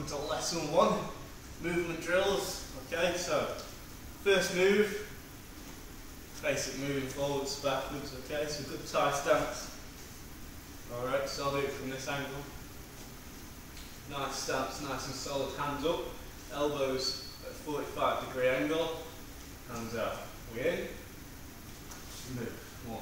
Welcome to lesson one, movement drills. Okay, so first move, basic moving forwards, backwards. Okay, so good tie stance. Alright, so I'll do it from this angle. Nice stance, nice and solid, hands up, elbows at 45-degree angle, hands out. We in, move, one,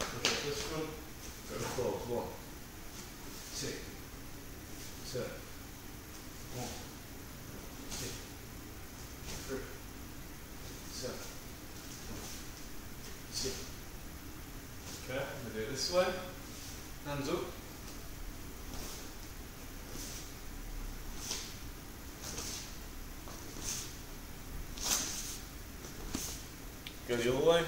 look at this one, go forward, one, two, turn, one, two, three, turn, one, two. Okay, I'm going to do it this way, hands up. Go the other way.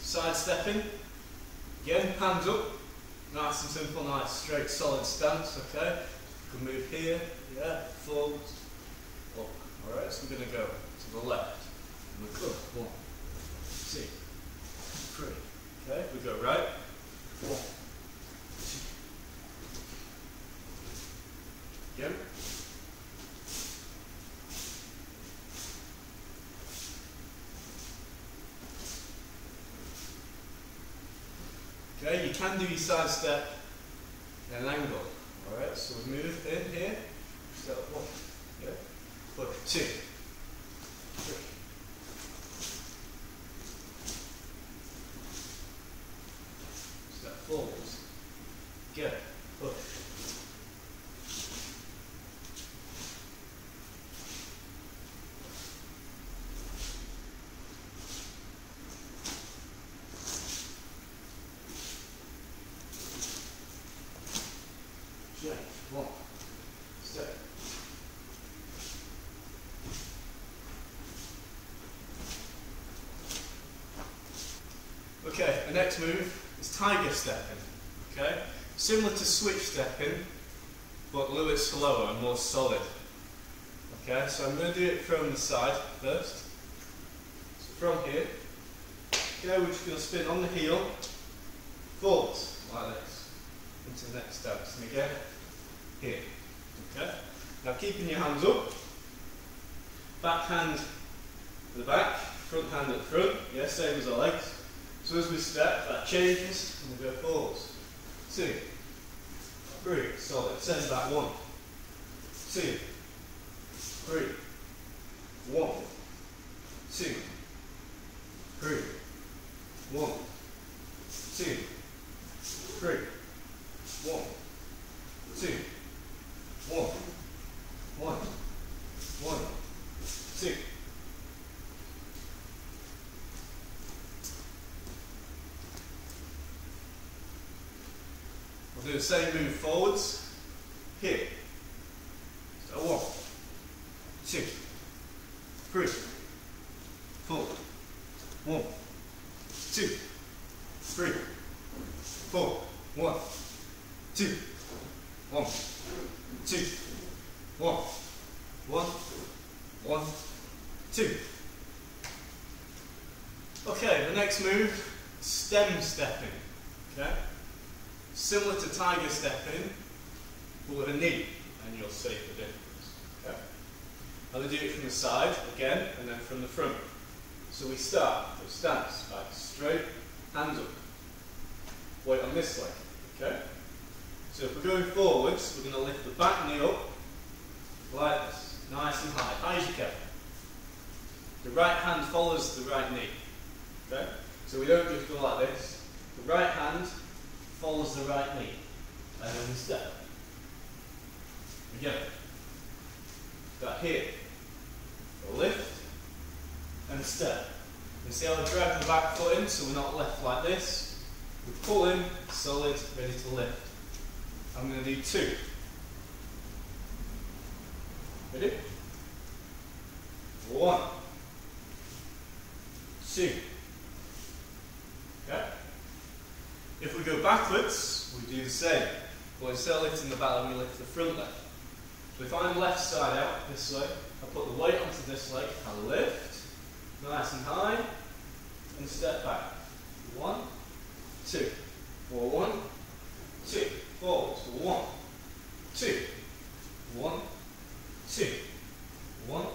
Side stepping. Again, hands up. Nice and simple, nice, straight, solid stance, okay? You can move here, yeah, forwards, up. Alright, so we're going to go to the left. And we go one, two, three. Okay, we go right. One, two. Again. Okay, you can do your side step in an angle. Alright, so we move in here, step one, yeah, look, two, three. Step forwards, go, look. One, step. Okay, the next move is tiger stepping. Okay, similar to switch stepping, but a little bit slower and more solid. Okay, so I'm going to do it from the side first. So from here, okay, we're just going to spin on the heel, forwards like this into the next steps, and again. Here. Okay? Now keeping your hands up, back hand at the back, front hand at the front, yeah, same as the legs. So as we step, that changes and we go forwards. Two, three, solid, send back one, two, three, one, two, three, one, two, three, one, two. One, two. We'll do the same move forwards. Here. So one, two, three, four. One, two, three, four. One, two, one, two, one, one, one, two. Okay, the next move, stem stepping. Okay, similar to tiger stepping, but with a knee, and you'll see the difference. Okay, I'll do it from the side again, and then from the front. So we start with stance, back straight, hands up. Weight on this leg. Okay. So if we're going forwards, we're going to lift the back knee up like this, nice and high as you can. The right hand follows the right knee. Okay? So we don't just go like this. The right hand follows the right knee. And then we step. Again. Got here. A lift and a step. And see how we drag the back foot in so we're not left like this. We pull in, solid, ready to lift. I'm going to do two. Ready? One. Two. Okay? go backwards, we do the same. But instead of lifting the back leg, we lift the front leg. So if I'm left side out, this way, I put the weight onto this leg, I lift, nice and high, and step back. 1, 2, or 1, 2, forward, so 1, 2, 1, 2, 1,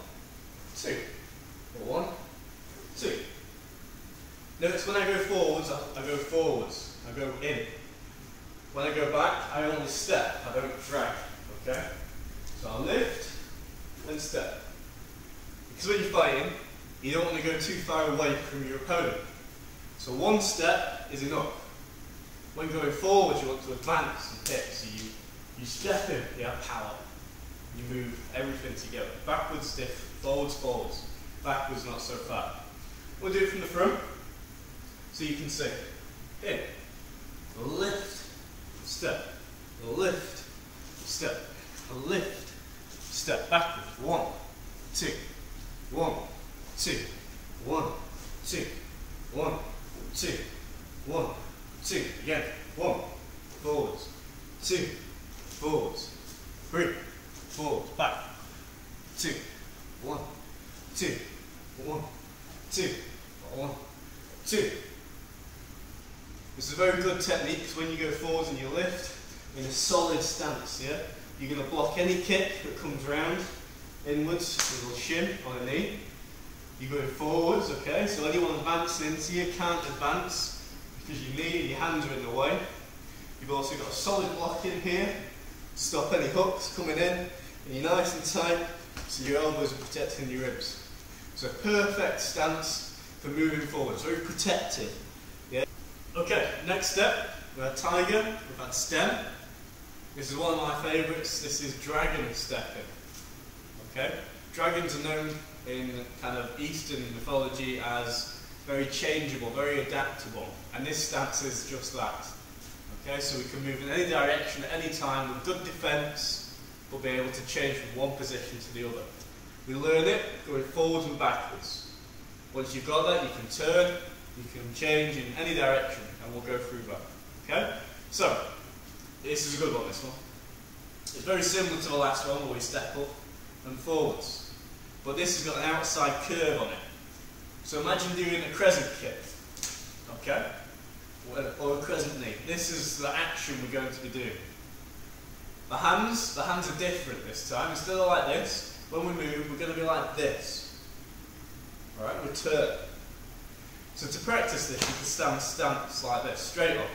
2, or 1, 2. Notice when I go forwards, I go forwards, I go in. When I go back, I only step, I don't drag, okay? So I lift and step. Because when you're fighting, you don't want to go too far away from your opponent. So one step is enough. When going forward, you want to advance and hit, so you step in, you have power. You move everything together. Backwards, stiff, forwards, forwards. Backwards, not so far. We'll do it from the front, so you can see. In, lift, step, lift, step, lift, step. Backwards, 1, 2, 1, 2, 1, 2, 1, 2, 1, 2, again, 1, forwards, 2, forwards, 3, forwards, back, 2, 1, 2, 1, 2, 1, 2. It's a very good technique because when you go forwards and you lift in a solid stance, yeah, you're going to block any kick that comes round inwards with your shin on a knee. You're going forwards, okay? So anyone advancing into you can't advance because your knee and your hands are in the way. You've also got a solid block in here to stop any hooks coming in, and you're nice and tight so your elbows are protecting your ribs. It's a perfect stance for moving forwards, very protective. Yeah? Okay, next step, we've had tiger, we've had stem. This is one of my favourites, this is dragon stepping. Okay? Dragons are known in kind of Eastern mythology as very changeable, very adaptable, and this stance is just that. Okay, so we can move in any direction at any time with good defence, but be able to change from one position to the other. We learn it going forwards and backwards. Once you've got that, you can turn, you can change in any direction, and we'll go through that. Okay, so this is a good one. This one, it's very similar to the last one where we step up and forwards. But this has got an outside curve on it. So imagine doing a crescent kick, okay? Or a crescent knee. This is the action we're going to be doing. The hands are different this time. Instead of like this, when we move, we're going to be like this. All right, we turn. So to practice this, you can stand stance like this, straight on,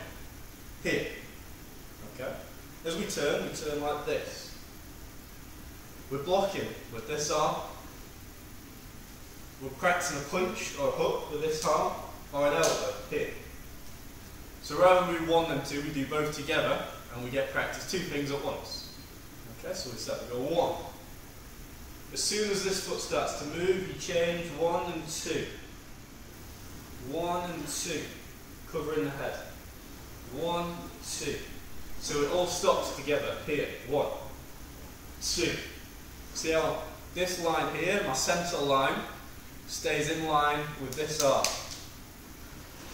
here, okay? As we turn like this. We're blocking with this arm. We're practicing a punch or a hook with this arm or an elbow here. So rather than do one and two, we do both together and we get practice two things at once. Okay, so we start to go one. As soon as this foot starts to move, you change 1 and 2. 1 and 2, covering the head. 1, 2. So it all stops together here. 1, 2. See how this line here, my centre line, stays in line with this arm.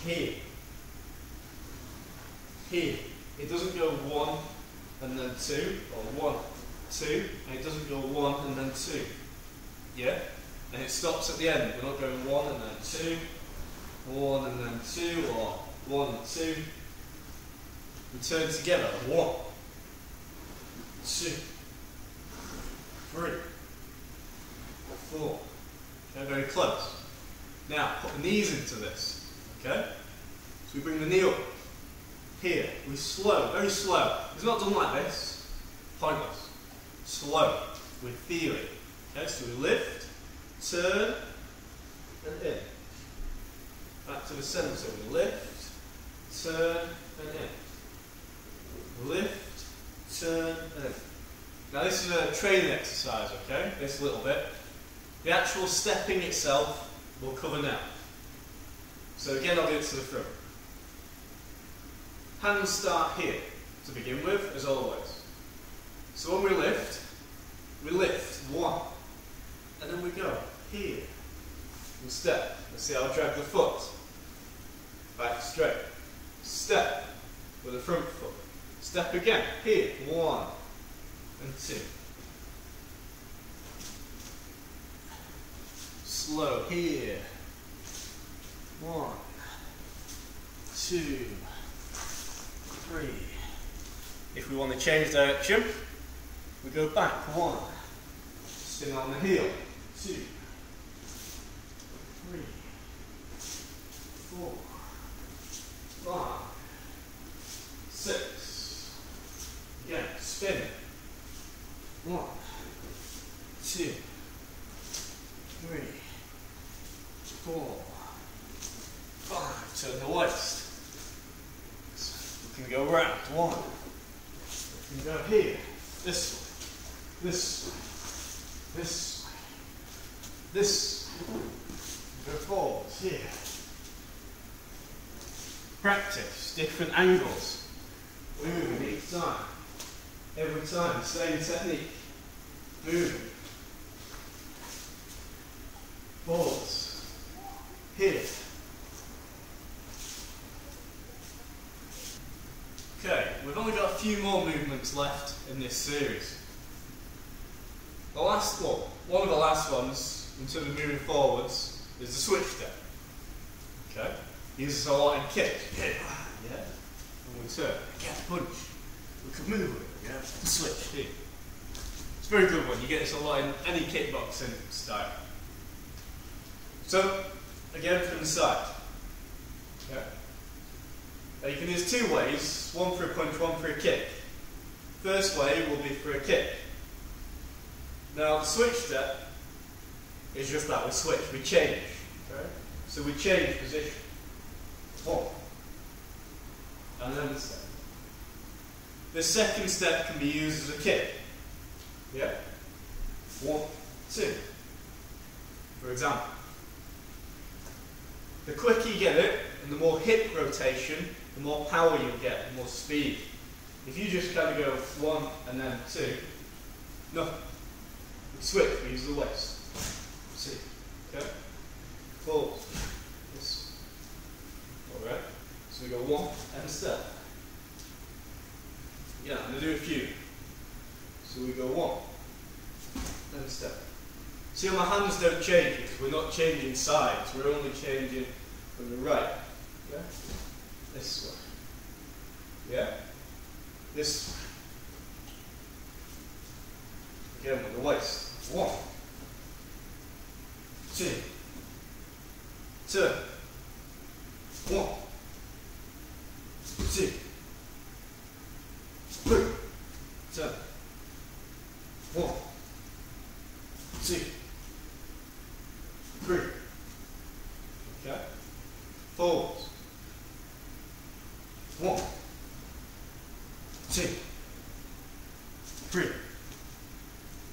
Here. Here. It doesn't go 1 and then 2, or 1, 2, and it doesn't go 1 and then 2. Yeah? And it stops at the end. We're not going 1 and then 2, 1 and then 2, or 1 and 2. We turn together. 1, 2. 3, 4. Okay, very close. Now, put the knees into this, okay? So we bring the knee up here. We slow, very slow. It's not done like this, pointless. Slow, we feel it. Okay, so we lift, turn, and in. Back to the centre, we lift, turn, and in. Lift, turn, and in. Now this is a training exercise, okay, this little bit. The actual stepping itself we'll cover now. So again, I'll do it to the front. Hands start here to begin with, as always. So when we lift, 1, and then we go here. And step, let's see how I drag the foot. Back straight, step, with 1 and 2. Slow here. 1, 2, 3. If we want to change direction, we go back 1, spin on the heel, 2, 3, 4, 5, 6, again, spin, 1, 2, 3, 4, 5, turn the waist. We can go round, 1, we can go here, this way, go forwards, here. Practice different angles, we're moving each time, every time, same technique, moving, forwards, here. Okay, we've only got a few more movements left in this series. The last one, one of the last ones, in terms of moving forwards, is the switch step. Okay? Uses a lot in kick. Hit. Yeah. And we turn. Again, punch. We can move it. Yeah. Switch. Here. It's a very good one. You get this a lot in any kickboxing style. So, again from the side. Okay? Now you can use two ways, one for a punch, one for a kick. First way will be for a kick. Now the switch step is just that, we switch, we change. Okay? So we change position. One. And then the step. The second step can be used as a kick. Yeah? 1, 2. For example. The quicker you get it, and the more hip rotation, the more power you'll get, the more speed. If you just kind of go 1 and then 2, no. Switch, we use the waist. 2. Okay? Forward. Yes. Alright. So we go 1 and a step. Yeah, I'm going to do a few. So we go 1 and a step. See how my hands don't change because we're not changing sides, we're only changing from the right. Yeah? This way. Yeah? This way. Again with the waist. 1, 2, 2. 1, 2. Two. Turn. 1, 2, 3. Okay. Forwards. 1, 2, 3.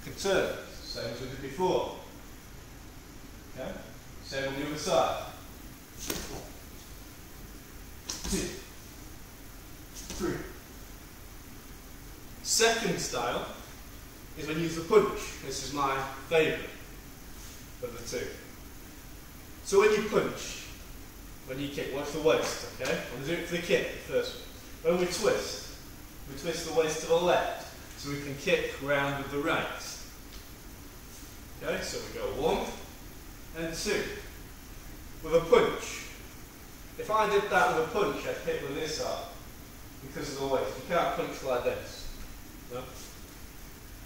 Can turn, same as we did before. Okay? Same on the other side. 1, 2, 3. Second style is when you use the punch. This is my favourite of the two. So when you punch, when you kick, watch the waist, okay? I'm going to do it for the kick, the first one. When we twist the waist to the left. So we can kick round with the right. Okay, so we go 1 and 2. With a punch. If I did that with a punch, I'd hit with this arm. Because of the weight. You can't punch like this. No?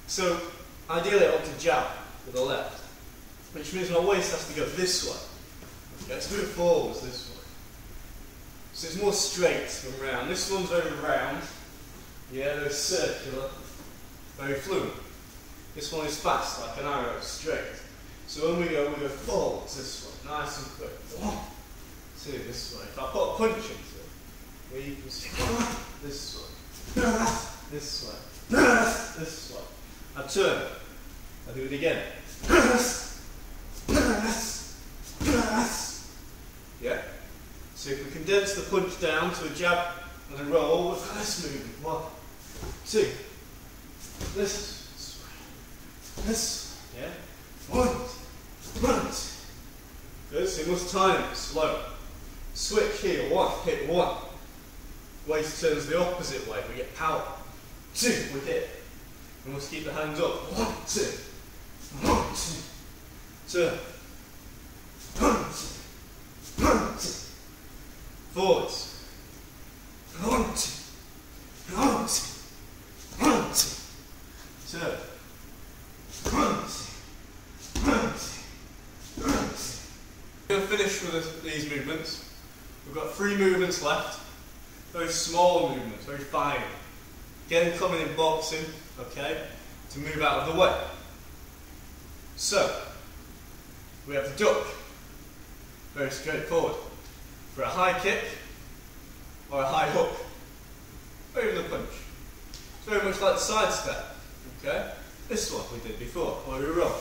So, ideally I want to jab with the left. Which means my waist has to go this way. Okay, let's move forwards this way. So it's more straight than round. This one's very round. Yeah, they're circular. Very fluid. This one is fast, like an arrow, straight. So when we go forwards this way, nice and quick. 1, 2, this way. If I put a punch into it, where you can see this way, this way, this way. I turn. I do it again. Yeah. So if we condense the punch down to a jab and a roll, we've got this movement. 1, 2. This, yeah, front. Good, so you must time it slow. Switch here, 1, hit 1. Waist turns the opposite way, we get power. two with it. We must keep the hands up. One, two. One, two. Two. One, two. One, two. Forwards. One, two. One, two. One, two. Two. We're going to finish with these movements. We've got three movements left. Very small movements, very fine. Again, coming in boxing, okay, to move out of the way. So, we have the duck. Very straightforward. For a high kick or a high hook, or even a punch. It's very much like the side step, okay? This is what we did before, or we roll.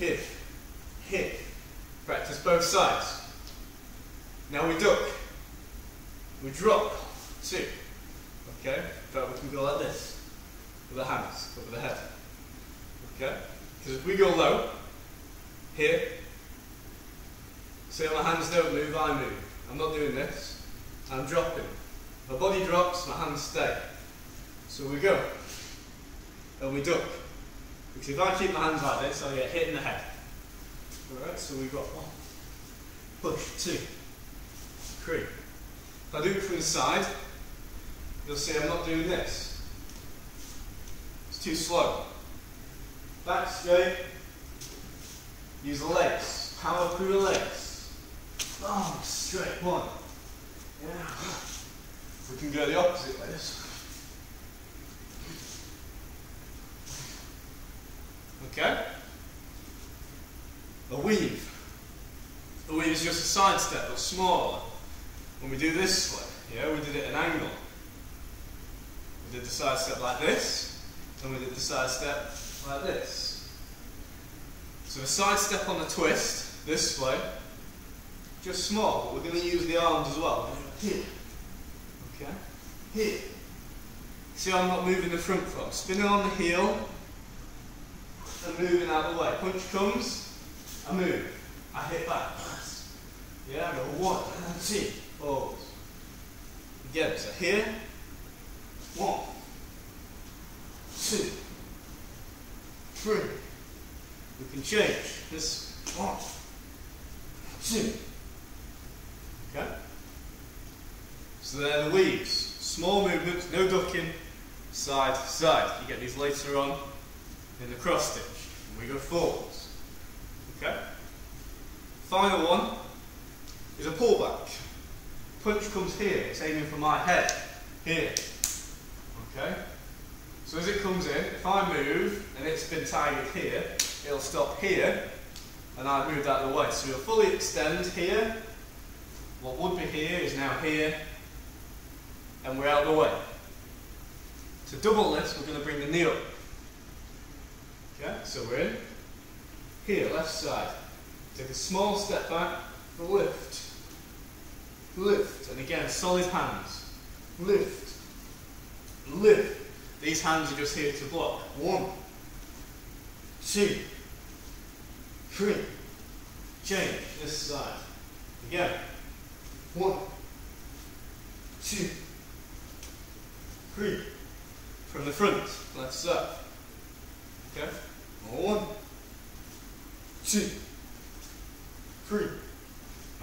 Hip, hip. Practice both sides. Now we duck. We drop. Two. Okay? In fact, we can go like this. With the hands over the head. Okay? Because if we go low, here, see how my hands don't move, I move. I'm not doing this. I'm dropping. My body drops, my hands stay. So we go. And we duck. Because if I keep my hands like this, I'll get hit in the head. Alright, so we've got one, push, two, three. If I do it from the side, you'll see I'm not doing this. It's too slow. Back straight, use the legs, power through the legs. Long, straight, one. Yeah. We can go the opposite way this. Okay? A weave. A weave is just a side step, but smaller. When we do this way, yeah, we did it at an angle. We did the side step like this, and we did the side step like this. So a side step on the twist, this way, just small, but we're going to use the arms as well. Here. Okay? Here. See, I'm not moving the front foot. Spinning on the heel, and moving out of the way. Punch comes. I move, I hit back, yeah, I go one, two, four. Again, so here, one, two, three. We can change this, one, two, okay? So there are the weaves, small movements, no ducking, side to side. You get these later on in the cross stitch, and we go forwards. Okay. Final one is a pullback. Punch comes here, it's aiming for my head. Here. Okay? So as it comes in, if I move and it's been targeted here, it'll stop here and I've moved out of the way. So you'll fully extend here. What would be here is now here and we're out of the way. To double this, we're going to bring the knee up. Okay? So we're in. Here, left side. Take a small step back, lift. Lift. And again, solid hands. Lift. Lift. These hands are just here to block. One. Two. Three. Change. This side. Again. One. Two. Three. From the front. Left side. Okay? One. Two, three,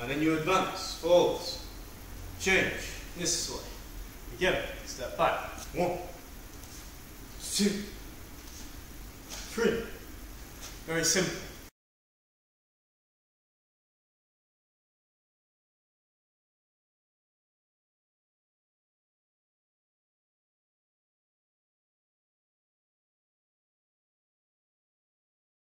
and then you advance, forwards, change, this way, again, step back, one, two, three, very simple.